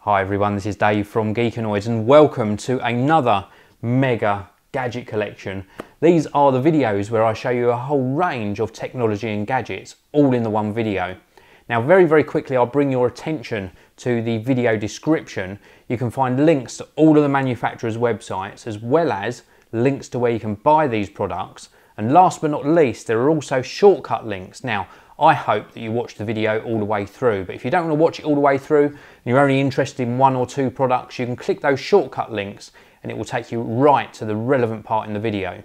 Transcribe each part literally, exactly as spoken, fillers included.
Hi everyone, this is Dave from Geekanoids and welcome to another mega gadget collection. These are the videos where I show you a whole range of technology and gadgets, all in the one video. Now very, very quickly I'll bring your attention to the video description. You can find links to all of the manufacturers' websites as well as links to where you can buy these products. And last but not least, there are also shortcut links. Now, I hope that you watch the video all the way through, but if you don't want to watch it all the way through and you're only interested in one or two products, you can click those shortcut links and it will take you right to the relevant part in the video.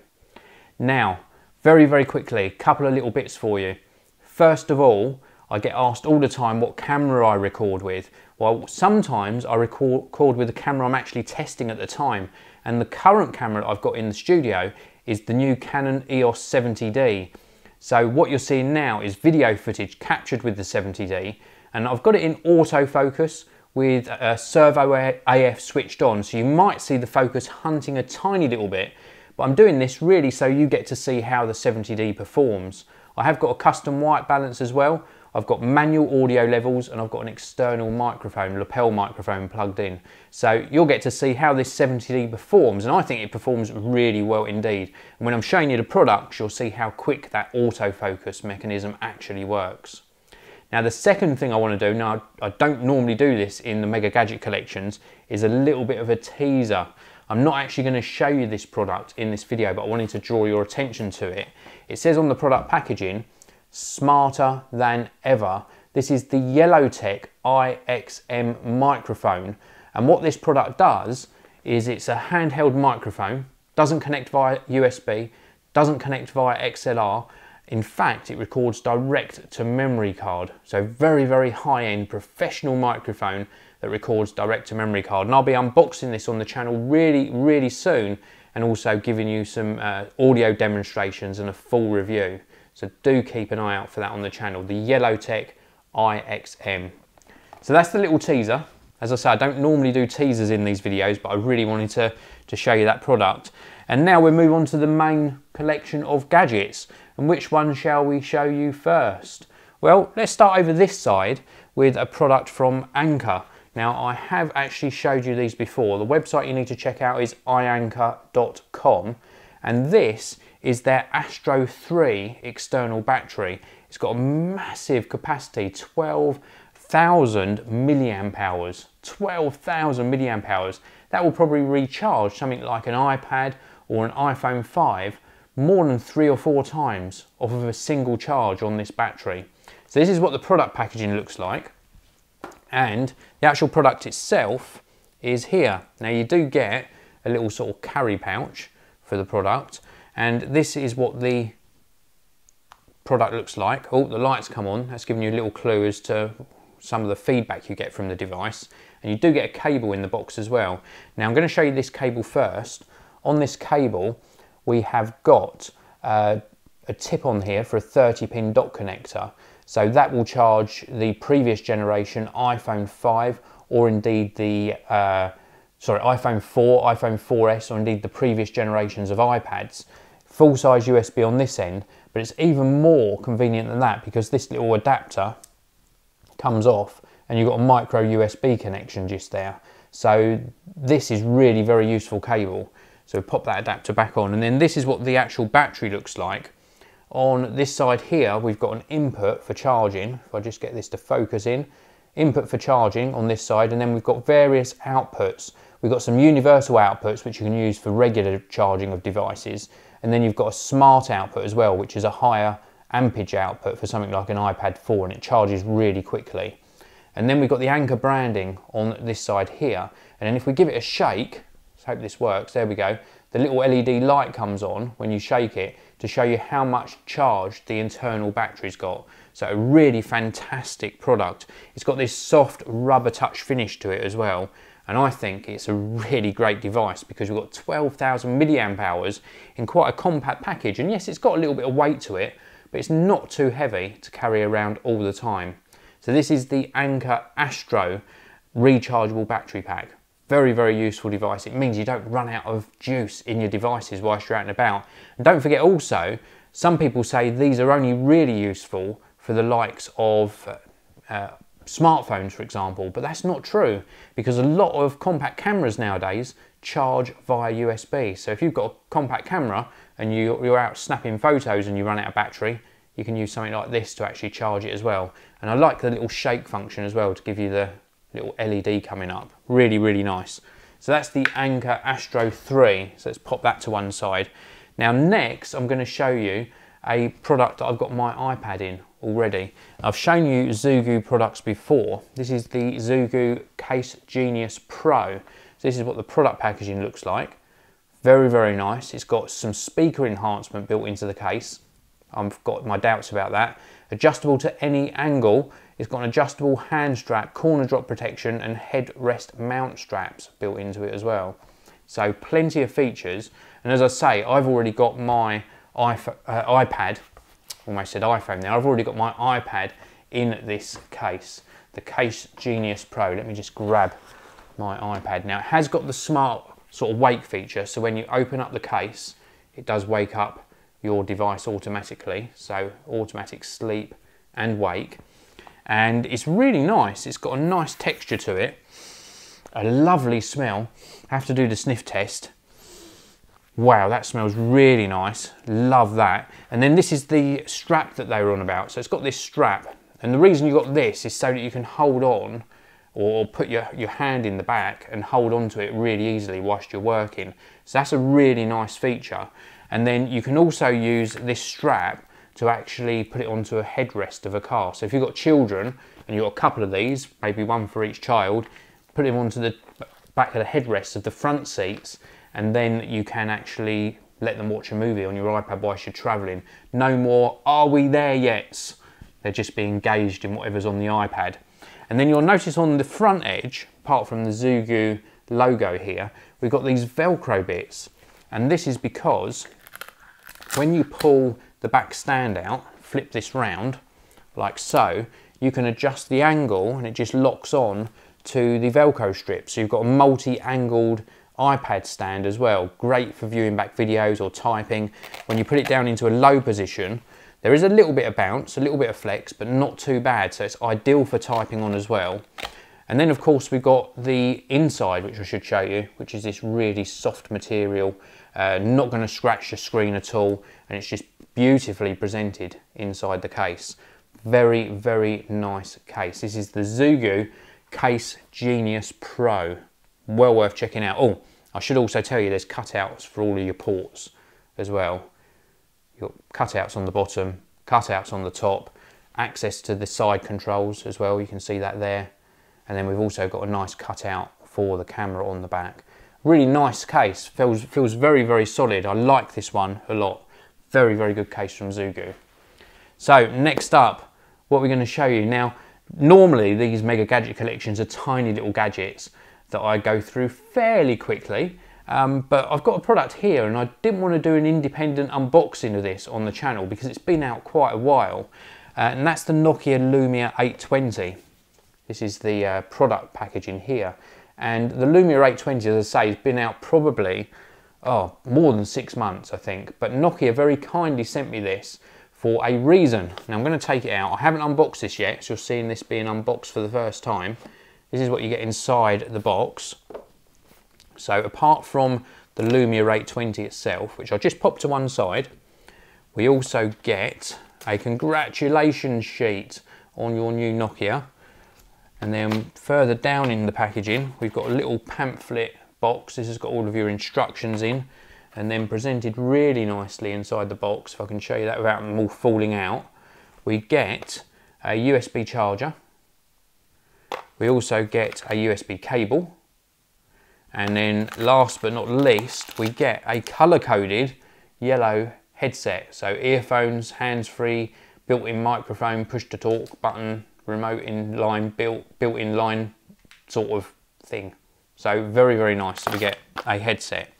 Now, very, very quickly, a couple of little bits for you. First of all, I get asked all the time what camera I record with. Well, sometimes I record with the camera I'm actually testing at the time, and the current camera I've got in the studio is the new Canon E O S seventy D. So what you're seeing now is video footage captured with the seventy D, and I've got it in autofocus with a servo A F switched on, so you might see the focus hunting a tiny little bit, but I'm doing this really so you get to see how the seventy D performs. I have got a custom white balance as well, I've got manual audio levels, and I've got an external microphone, lapel microphone plugged in. So you'll get to see how this seventy D performs, and I think it performs really well indeed. And when I'm showing you the products, you'll see how quick that autofocus mechanism actually works. Now the second thing I want to do, now I don't normally do this in the Mega Gadget collections, is a little bit of a teaser. I'm not actually going to show you this product in this video, but I wanted to draw your attention to it. It says on the product packaging, smarter than ever. This is the Yellowtec i X M microphone, and what this product does is it's a handheld microphone, doesn't connect via U S B, doesn't connect via X L R, in fact it records direct to memory card, so very very high-end professional microphone that records direct to memory card, and I'll be unboxing this on the channel really really soon and also giving you some uh, audio demonstrations and a full review. So do keep an eye out for that on the channel, the Yellowtec i X M. So that's the little teaser. As I say, I don't normally do teasers in these videos, but I really wanted to, to show you that product. And now we move on to the main collection of gadgets. And which one shall we show you first? Well, let's start over this side with a product from Anker. Now, I have actually showed you these before. The website you need to check out is i Anker dot com. And this is their Astro three external battery. It's got a massive capacity, twelve thousand milliamp hours. twelve thousand milliamp hours. That will probably recharge something like an iPad or an iPhone five more than three or four times off of a single charge on this battery. So this is what the product packaging looks like. And the actual product itself is here. Now you do get a little sort of carry pouch for the product, and this is what the product looks like. Oh, the lights come on, that's giving you a little clue as to some of the feedback you get from the device, and you do get a cable in the box as well. Now I'm going to show you this cable first. On this cable we have got uh, a tip on here for a thirty pin dock connector, so that will charge the previous generation iPhone five or indeed the uh, sorry, iPhone four, iPhone four S, or indeed the previous generations of iPads. Full-size U S B on this end, but it's even more convenient than that because this little adapter comes off and you've got a micro U S B connection just there. So this is really very useful cable. So pop that adapter back on, and then this is what the actual battery looks like. On this side here, we've got an input for charging. If I just get this to focus in, input for charging on this side, and then we've got various outputs. We've got some universal outputs which you can use for regular charging of devices, and then you've got a smart output as well, which is a higher ampage output for something like an iPad four, and it charges really quickly. And then we've got the Anker branding on this side here, and then if we give it a shake, let's hope this works, there we go, the little L E D light comes on when you shake it to show you how much charge the internal battery's got. So a really fantastic product. It's got this soft rubber touch finish to it as well. And I think it's a really great device because we've got twelve thousand milliamp hours in quite a compact package. And yes, it's got a little bit of weight to it, but it's not too heavy to carry around all the time. So this is the Anker Astro rechargeable battery pack. very, very useful device. It means you don't run out of juice in your devices whilst you're out and about. And don't forget also, some people say these are only really useful for the likes of uh, smartphones, for example, but that's not true, because a lot of compact cameras nowadays charge via U S B. So if you've got a compact camera and you, you're out snapping photos and you run out of battery, you can use something like this to actually charge it as well. And I like the little shake function as well to give you the little L E D coming up. Really, really nice. So that's the Anker Astro three. So let's pop that to one side. Now next, I'm going to show you a product that I've got my iPad in already. I've shown you ZooGue products before. This is the ZooGue Case Genius Pro. So this is what the product packaging looks like. Very, very nice. It's got some speaker enhancement built into the case. I've got my doubts about that. Adjustable to any angle. It's got an adjustable hand strap, corner drop protection, and headrest mount straps built into it as well. So plenty of features. And as I say, I've already got my iPhone, uh, iPad, almost said iPhone there, I've already got my iPad in this case, the Case Genius Pro. Let me just grab my iPad. Now it has got the smart sort of wake feature, so when you open up the case, it does wake up your device automatically, so automatic sleep and wake. And it's really nice, it's got a nice texture to it, a lovely smell. I have to do the sniff test. Wow, that smells really nice, love that. And then this is the strap that they were on about, so it's got this strap, and the reason you got this is so that you can hold on or put your, your hand in the back and hold on to it really easily whilst you're working. So that's a really nice feature. And then you can also use this strap to actually put it onto a headrest of a car. So if you've got children and you've got a couple of these, maybe one for each child, put them onto the back of the headrests of the front seats, and then you can actually let them watch a movie on your iPad whilst you're traveling. No more, are we there yet? They're just being engaged in whatever's on the iPad. And then you'll notice on the front edge, apart from the ZooGue logo here, we've got these Velcro bits. And this is because when you pull the back stand out, flip this round, like so, you can adjust the angle and it just locks on to the Velcro strip. So you've got a multi-angled iPad stand as well. Great for viewing back videos or typing. When you put it down into a low position, there is a little bit of bounce, a little bit of flex, but not too bad. So it's ideal for typing on as well. And then of course we've got the inside, which I should show you, which is this really soft material, uh, not gonna scratch the screen at all. And it's just beautifully presented inside the case. Very, very nice case. This is the ZooGue Case Genius Pro. Well worth checking out. Oh, I should also tell you there's cutouts for all of your ports as well. You've got cutouts on the bottom, cutouts on the top, access to the side controls as well, you can see that there. And then we've also got a nice cutout for the camera on the back. Really nice case, feels, feels very, very solid. I like this one a lot. Very, very good case from ZooGue. So next up, what we're going to show you now, normally these mega gadget collections are tiny little gadgets that I go through fairly quickly, um, but I've got a product here and I didn't want to do an independent unboxing of this on the channel because it's been out quite a while, uh, and that's the Nokia Lumia eight twenty. This is the uh, product packaging here, and the Lumia eight twenty, as I say, has been out probably oh, more than six months I think, but Nokia very kindly sent me this for a reason. Now I'm going to take it out. I haven't unboxed this yet, so you're seeing this being unboxed for the first time. This is what you get inside the box. So apart from the Lumia eight twenty itself, which I'll just pop to one side, we also get a congratulations sheet on your new Nokia. And then further down in the packaging, we've got a little pamphlet box. This has got all of your instructions in, and then presented really nicely inside the box. If I can show you that without them all falling out, we get a U S B charger. We also get a U S B cable, and then last but not least, we get a color-coded yellow headset. So earphones, hands-free, built-in microphone, push-to-talk button, remote in-line, built, built-in line sort of thing. So very, very nice. So we get a headset.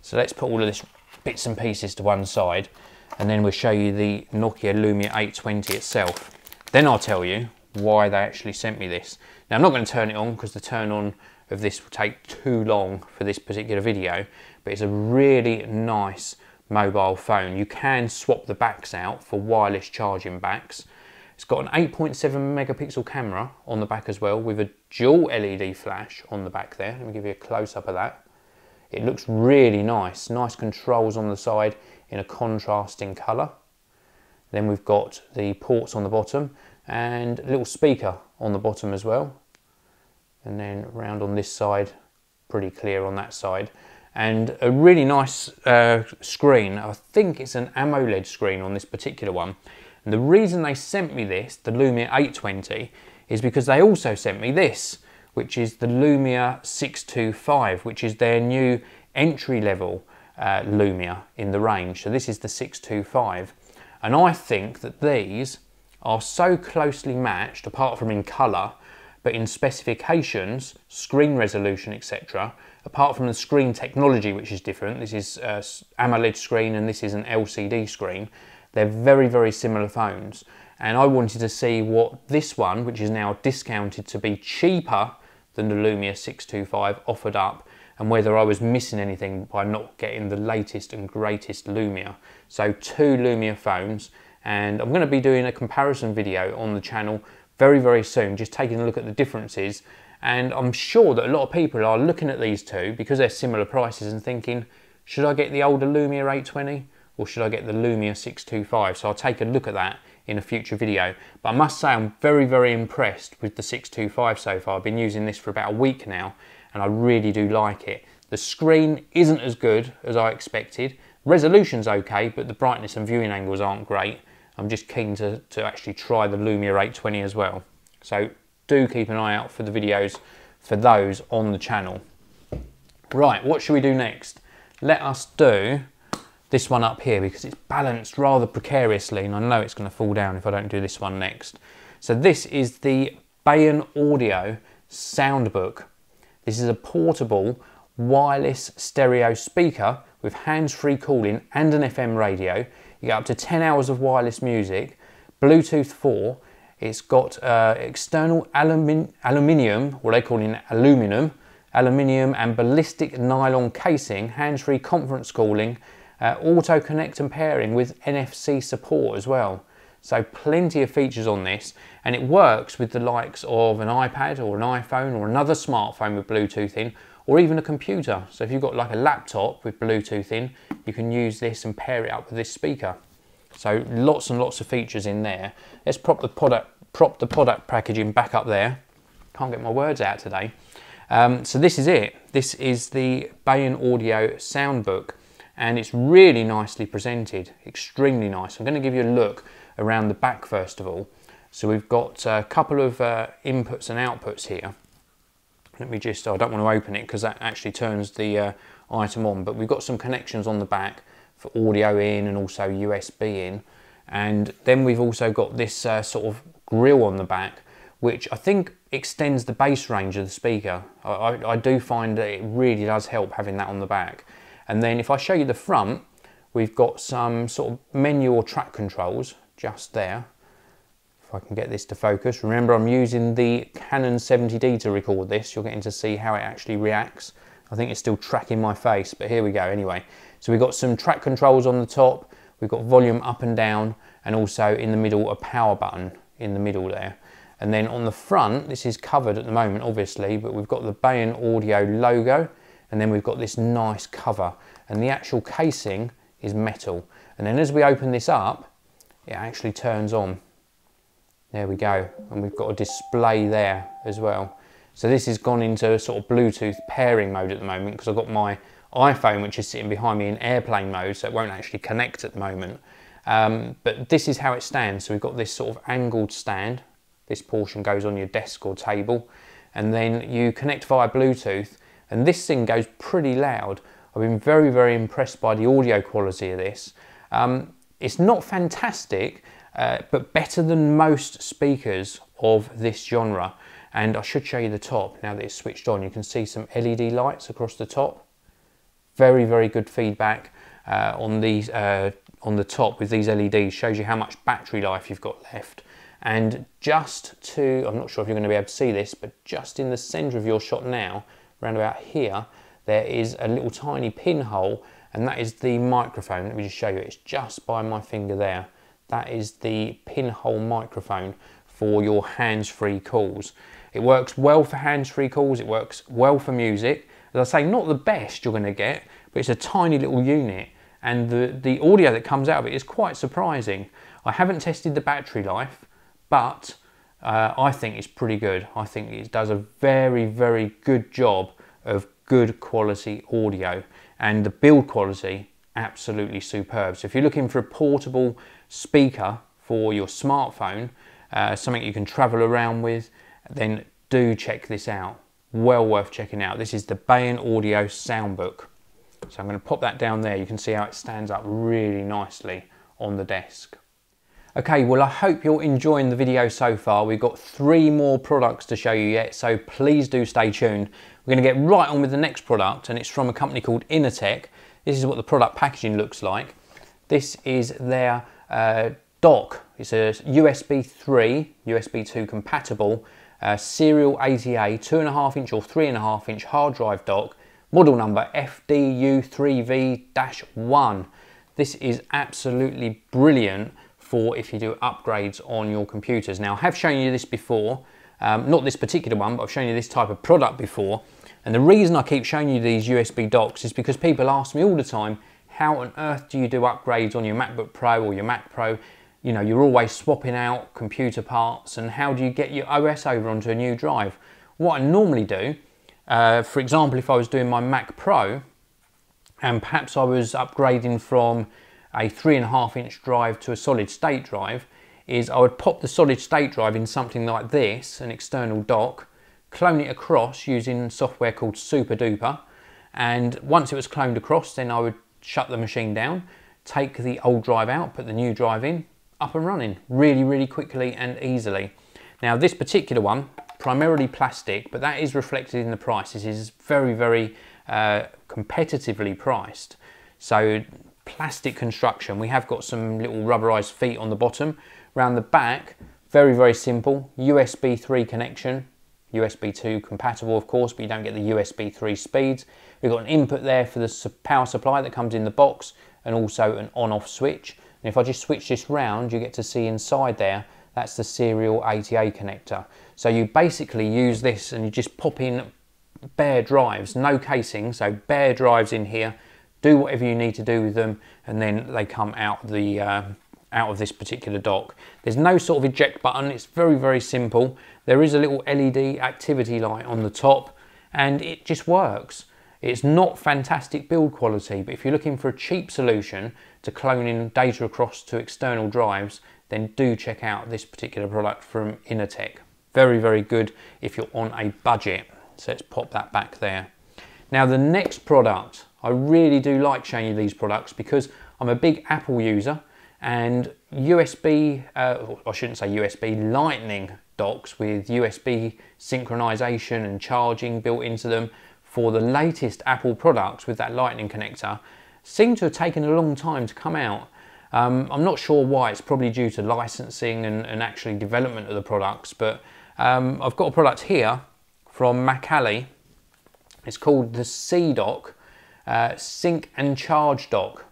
So let's put all of this bits and pieces to one side, and then we'll show you the Nokia Lumia eight twenty itself. Then I'll tell you why they actually sent me this. Now I'm not going to turn it on because the turn on of this will take too long for this particular video, but it's a really nice mobile phone. You can swap the backs out for wireless charging backs. It's got an eight point seven megapixel camera on the back as well, with a dual L E D flash on the back there. Let me give you a close-up of that. It looks really nice. Nice controls on the side in a contrasting colour. Then we've got the ports on the bottom and a little speaker on the bottom as well. And then round on this side, pretty clear on that side. And a really nice uh, screen. I think it's an AMOLED screen on this particular one. And the reason they sent me this, the Lumia eight twenty, is because they also sent me this, which is the Lumia six twenty-five, which is their new entry-level uh, Lumia in the range. So this is the six twenty-five. And I think that these are so closely matched, apart from in colour, but in specifications, screen resolution, et cetera, apart from the screen technology, which is different. This is uh, AMOLED screen and this is an L C D screen. They're very, very similar phones. And I wanted to see what this one, which is now discounted to be cheaper than the Lumia six twenty-five, offered up, and whether I was missing anything by not getting the latest and greatest Lumia. So two Lumia phones, and I'm going to be doing a comparison video on the channel very, very soon, just taking a look at the differences. And I'm sure that a lot of people are looking at these two, because they're similar prices, and thinking, should I get the older Lumia eight twenty or should I get the Lumia six twenty-five? So I'll take a look at that in a future video. But I must say I'm very, very impressed with the six twenty-five so far. I've been using this for about a week now, and I really do like it. The screen isn't as good as I expected. Resolution's okay, but the brightness and viewing angles aren't great. I'm just keen to, to actually try the Lumia eight twenty as well. So do keep an eye out for the videos for those on the channel. Right, what should we do next? Let us do this one up here, because it's balanced rather precariously, and I know it's going to fall down if I don't do this one next. So this is the Bayan Audio Soundbook. This is a portable wireless stereo speaker with hands-free calling and an F M radio. You get up to ten hours of wireless music, Bluetooth four. It's got uh, external alumin aluminium, what they call in aluminum, aluminium and ballistic nylon casing, hands-free conference calling, uh, auto connect and pairing with N F C support as well. So plenty of features on this, and it works with the likes of an iPad or an iPhone or another smartphone with Bluetooth in, or even a computer. So if you've got like a laptop with Bluetooth in, you can use this and pair it up with this speaker. So lots and lots of features in there. Let's prop the product, prop the product packaging back up there. Can't get my words out today. Um, so this is it. This is the Bayan Audio Soundbook, and it's really nicely presented, extremely nice. I'm going to give you a look around the back first of all. So we've got a couple of uh, inputs and outputs here. Let me just, I don't want to open it because that actually turns the uh, item on, but we've got some connections on the back for audio in and also U S B in. And then we've also got this uh, sort of grille on the back, which I think extends the bass range of the speaker. I, I, I do find that it really does help having that on the back. And then if I show you the front, we've got some sort of menu or track controls just there. If I can get this to focus. Remember, I'm using the Canon seventy D to record this. You're getting to see how it actually reacts. I think it's still tracking my face, but here we go anyway. So we've got some track controls on the top. We've got volume up and down, and also in the middle, a power button in the middle there. And then on the front, this is covered at the moment, obviously, but we've got the Bayan Audio logo, and then we've got this nice cover. And the actual casing is metal. And then as we open this up, it actually turns on. There we go, and we've got a display there as well. So this has gone into a sort of Bluetooth pairing mode at the moment, because I've got my iPhone, which is sitting behind me, in airplane mode, so it won't actually connect at the moment. Um, but this is how it stands. So we've got this sort of angled stand. This portion goes on your desk or table, and then you connect via Bluetooth, and this thing goes pretty loud. I've been very, very impressed by the audio quality of this. Um, it's not fantastic, Uh, but better than most speakers of this genre. And I should show you the top now that it's switched on. You can see some L E D lights across the top. Very, very good feedback uh, on these uh, on the top with these L E Ds. Shows you how much battery life you've got left. And just to, I'm not sure if you're going to be able to see this, but just in the centre of your shot now, around about here, there is a little tiny pinhole, and that is the microphone. Let me just show you, it's just by my finger there. That is the pinhole microphone for your hands-free calls. It works well for hands-free calls, it works well for music. As I say, not the best you're gonna get, but it's a tiny little unit, and the, the audio that comes out of it is quite surprising. I haven't tested the battery life, but uh, I think it's pretty good. I think it does a very, very good job of good quality audio, and the build quality, absolutely superb. So if you're looking for a portable speaker for your smartphone, uh, something you can travel around with, then do check this out. Well worth checking out. This is the Bayan Audio Soundbook. So I'm going to pop that down there. You can see how it stands up really nicely on the desk. Okay, well, I hope you're enjoying the video so far. We've got three more products to show you yet, so please do stay tuned. We're going to get right on with the next product, and it's from a company called Inateck. This is what the product packaging looks like. This is their uh, dock. It's a U S B three, U S B two compatible, uh, serial A T A, two and a half inch or three and a half inch hard drive dock, model number F D U three V dash one. This is absolutely brilliant for if you do upgrades on your computers. Now, I have shown you this before, um, not this particular one, but I've shown you this type of product before. And the reason I keep showing you these U S B docks is because people ask me all the time, how on earth do you do upgrades on your MacBook Pro or your Mac Pro? You know, you're always swapping out computer parts, and how do you get your O S over onto a new drive? What I normally do, uh, for example, if I was doing my Mac Pro, and perhaps I was upgrading from a three and a half inch drive to a solid state drive, is I would pop the solid state drive in something like this, an external dock, clone it across using software called SuperDuper, and once it was cloned across, then I would shut the machine down, take the old drive out, put the new drive in, up and running really, really quickly and easily. Now, this particular one, primarily plastic, but that is reflected in the price. This is very, very uh, competitively priced. So, plastic construction. We have got some little rubberized feet on the bottom. Around the back, very, very simple, U S B three connection, U S B two compatible of course, but you don't get the U S B three speeds. We've got an input there for the power supply that comes in the box, and also an on-off switch. And if I just switch this round, you get to see inside there, that's the serial A T A connector. So you basically use this and you just pop in bare drives, no casing, so bare drives in here, do whatever you need to do with them, and then they come out of, the, uh, out of this particular dock. There's no sort of eject button, it's very, very simple. There is a little L E D activity light on the top, and it just works. It's not fantastic build quality, but if you're looking for a cheap solution to cloning data across to external drives, then do check out this particular product from Inateck. Very, very good if you're on a budget. So let's pop that back there. Now, the next product, I really do like showing you these products because I'm a big Apple user, and U S B, uh, I shouldn't say U S B, Lightning docks with U S B synchronization and charging built into them for the latest Apple products with that Lightning connector seem to have taken a long time to come out. Um, I'm not sure why, it's probably due to licensing and, and actually development of the products, but um, I've got a product here from Macally. It's called the CDock. Uh, sync and charge dock.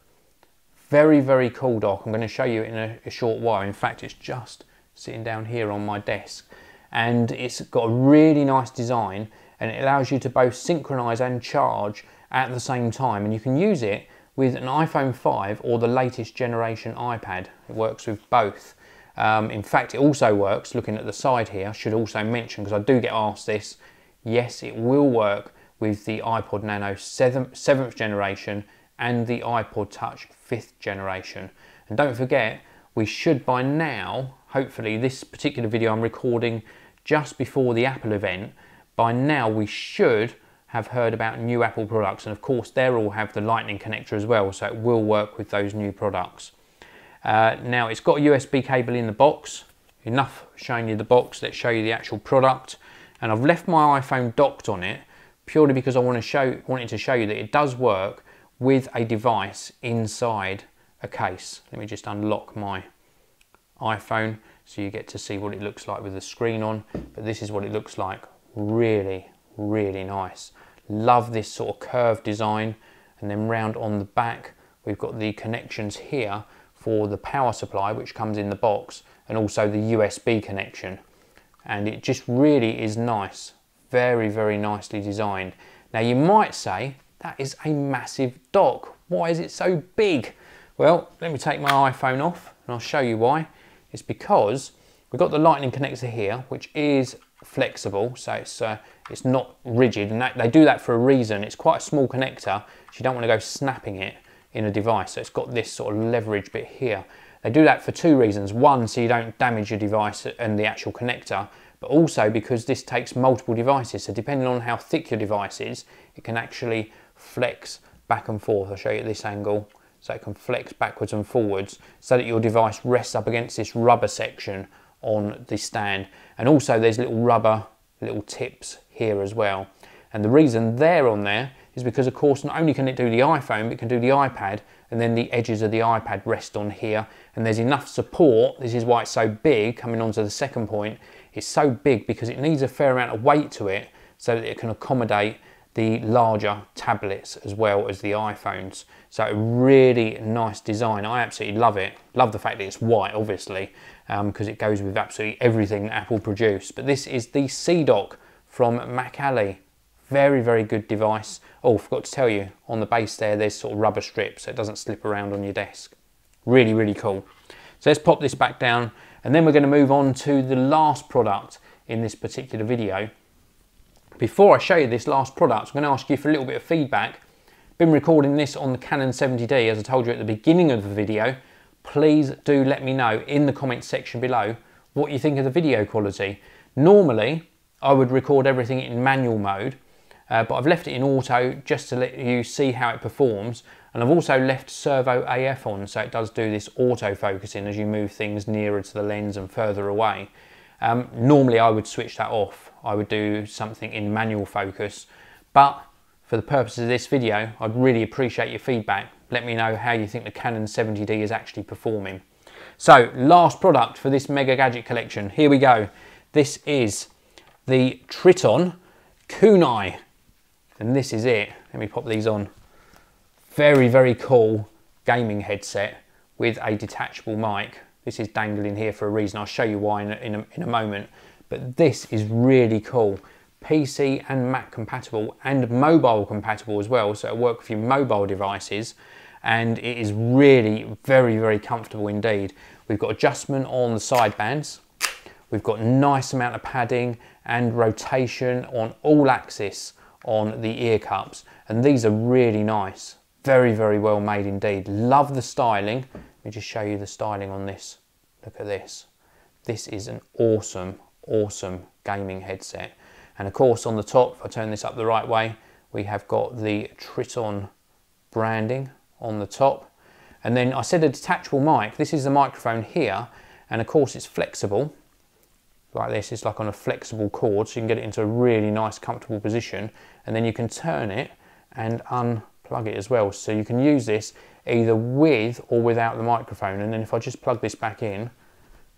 Very, very cool dock. I'm going to show you in a, a short while. In fact, it's just sitting down here on my desk, and it's got a really nice design, and it allows you to both synchronize and charge at the same time, and you can use it with an iPhone five or the latest generation iPad. It works with both. Um, in fact, it also works, looking at the side here, I should also mention, because I do get asked this, yes, it will work with the iPod Nano seventh generation and the iPod Touch fifth generation. And don't forget, we should by now, hopefully this particular video I'm recording just before the Apple event, by now we should have heard about new Apple products, and of course they all have the Lightning connector as well, so it will work with those new products. Uh, now, it's got a U S B cable in the box. Enough showing you the box, let's show you the actual product. And I've left my iPhone docked on it purely because I want to show, wanted to show you that it does work with a device inside a case. Let me just unlock my iPhone so you get to see what it looks like with the screen on. But this is what it looks like. Really, really nice. Love this sort of curved design. And then round on the back, we've got the connections here for the power supply, which comes in the box, and also the U S B connection. And it just really is nice. Very, very nicely designed. Now you might say, that is a massive dock. Why is it so big? Well, let me take my iPhone off and I'll show you why. It's because we've got the lightning connector here, which is flexible, so it's uh, it's not rigid, and that, they do that for a reason. It's quite a small connector, so you don't want to go snapping it in a device. So it's got this sort of leverage bit here. They do that for two reasons. One, so you don't damage your device and the actual connector, but also because this takes multiple devices. So depending on how thick your device is, it can actually flex back and forth. I'll show you at this angle. So it can flex backwards and forwards so that your device rests up against this rubber section on the stand. And also there's little rubber, little tips here as well. And the reason they're on there is because, of course, not only can it do the iPhone, but it can do the iPad, and then the edges of the iPad rest on here. And there's enough support. This is why it's so big. Coming on to the second point, it's so big because it needs a fair amount of weight to it so that it can accommodate the larger tablets as well as the iPhones. So really nice design. I absolutely love it. Love the fact that it's white, obviously, because um, it goes with absolutely everything Apple produce. But this is the CDock from Macally. Very, very good device. Oh, forgot to tell you, on the base there, there's sort of rubber strip so it doesn't slip around on your desk. Really, really cool. So let's pop this back down, and then we're going to move on to the last product in this particular video. Before I show you this last product, I'm going to ask you for a little bit of feedback. Been recording this on the Canon seventy D, as I told you at the beginning of the video. Please do let me know in the comments section below what you think of the video quality. Normally, I would record everything in manual mode, uh, but I've left it in auto just to let you see how it performs. And I've also left servo A F on, so it does do this auto focusing as you move things nearer to the lens and further away. Um, normally I would switch that off. I would do something in manual focus, but for the purposes of this video, I'd really appreciate your feedback. Let me know how you think the Canon seventy D is actually performing. So, last product for this mega gadget collection. Here we go. This is the Tritton Kunai, and this is it. Let me pop these on. Very, very cool gaming headset with a detachable mic. This is dangling here for a reason. I'll show you why in a, in a, in a moment. But this is really cool. P C and Mac compatible and mobile compatible as well. So it'll work with your mobile devices. And it is really very, very comfortable indeed. We've got adjustment on the side bands. We've got nice amount of padding and rotation on all axes on the ear cups. And these are really nice. Very, very well made indeed. Love the styling. Let me just show you the styling on this. Look at this. This is an awesome, awesome gaming headset. And of course on the top, if I turn this up the right way, we have got the Tritton branding on the top. And then I said a detachable mic. This is the microphone here. And of course it's flexible, like this. It's like on a flexible cord, so you can get it into a really nice, comfortable position. And then you can turn it and unplug it as well. So you can use this either with or without the microphone. And then if I just plug this back in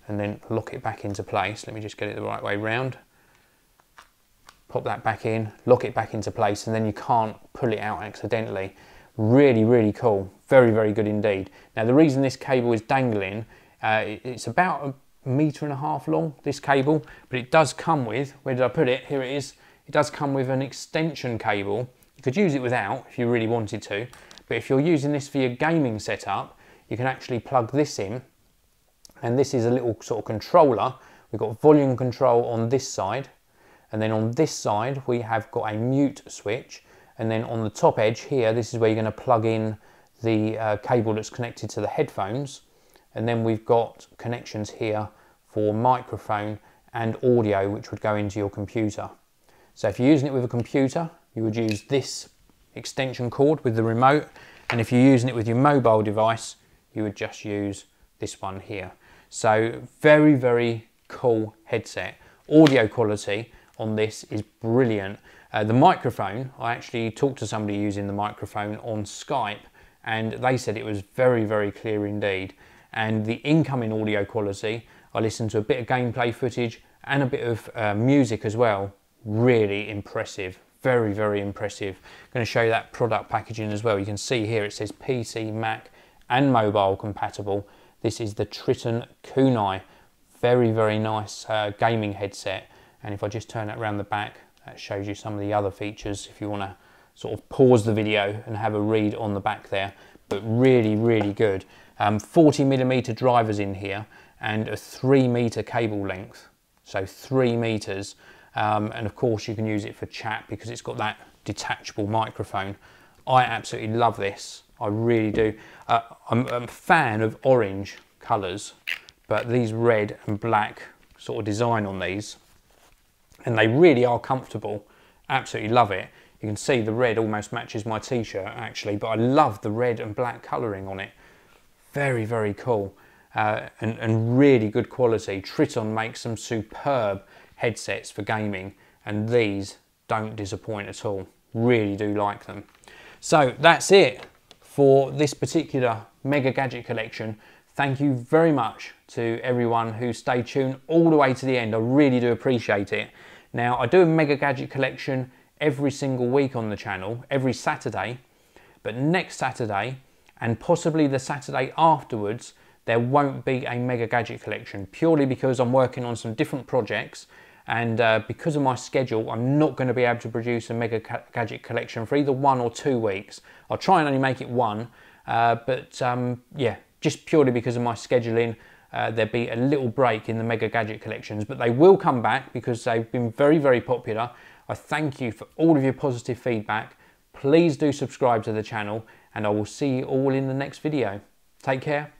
and then lock it back into place, let me just get it the right way round. Pop that back in, lock it back into place, and then you can't pull it out accidentally. Really, really cool. Very, very good indeed. Now the reason this cable is dangling, uh, it's about a metre and a half long, this cable, but it does come with, where did I put it? Here it is. It does come with an extension cable. You could use it without if you really wanted to. But if you're using this for your gaming setup, you can actually plug this in. And this is a little sort of controller. We've got volume control on this side. And then on this side, we have got a mute switch. And then on the top edge here, this is where you're going to plug in the uh, cable that's connected to the headphones. And then we've got connections here for microphone and audio, which would go into your computer. So if you're using it with a computer, you would use this extension cord with the remote, and if you're using it with your mobile device, you would just use this one here. So very, very cool headset. Audio quality on this is brilliant. Uh, the microphone, I actually talked to somebody using the microphone on Skype, and they said it was very, very clear indeed. And the incoming audio quality, I listened to a bit of gameplay footage and a bit of uh, music as well. Really impressive. very, very impressive. I'm going to show you that product packaging as well. You can see here it says P C, Mac and mobile compatible. This is the Tritton Kunai, very, very nice uh, gaming headset. And if I just turn that around the back, that shows you some of the other features if you want to sort of pause the video and have a read on the back there. But really, really good. Um, forty millimeter drivers in here and a three meter cable length. So three meters. Um, and of course you can use it for chat because it's got that detachable microphone. I absolutely love this. I really do. Uh, I'm, I'm a fan of orange colors, but these red and black sort of design on these, and they really are comfortable. Absolutely love it. You can see the red almost matches my t-shirt actually, but I love the red and black colouring on it. Very, very cool, uh, and, and really good quality. Tritton makes some superb headsets for gaming, and these don't disappoint at all. Really do like them. So that's it for this particular mega gadget collection. Thank you very much to everyone who stayed tuned all the way to the end. I really do appreciate it. Now, I do a mega gadget collection every single week on the channel, every Saturday, but next Saturday and possibly the Saturday afterwards, there won't be a mega gadget collection, purely because I'm working on some different projects, and uh, because of my schedule, I'm not going to be able to produce a mega ca gadget collection for either one or two weeks. I'll try and only make it one, uh, but um, yeah, just purely because of my scheduling, uh, there'll be a little break in the mega gadget collections, but they will come back because they've been very, very popular. I thank you for all of your positive feedback. Please do subscribe to the channel, and I will see you all in the next video. Take care.